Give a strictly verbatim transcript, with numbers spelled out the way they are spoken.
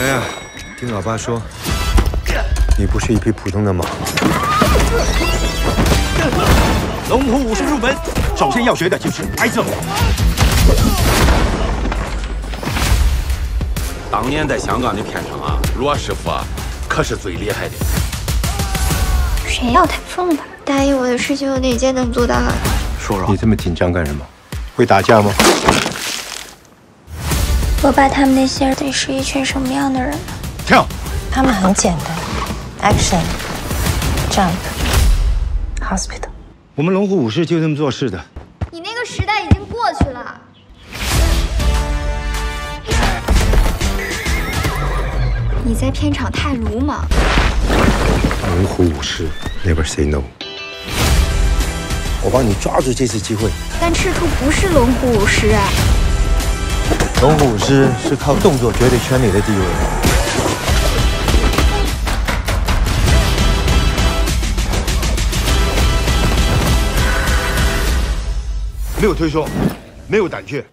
洋洋，听老爸说，你不是一匹普通的马。龙虎武术入门，首先要学的就是挨揍。当年在香港的片场啊，罗师傅啊，可是最厉害的。谁要太重吧？答应我的事情，我哪件能做到啊？说说，你这么紧张干什么？会打架吗？ 我爸他们那些人得是一群什么样的人呢？跳，他们很简单 ，action, jump, hospital。我们龙虎武士就这么做事的。你那个时代已经过去了。你在片场太鲁莽。龙虎武士 never say no。我帮你抓住这次机会。但赤兔不是龙虎武士啊。 龙虎武师是靠动作绝对圈里的地位，没有推胸，没有胆怯。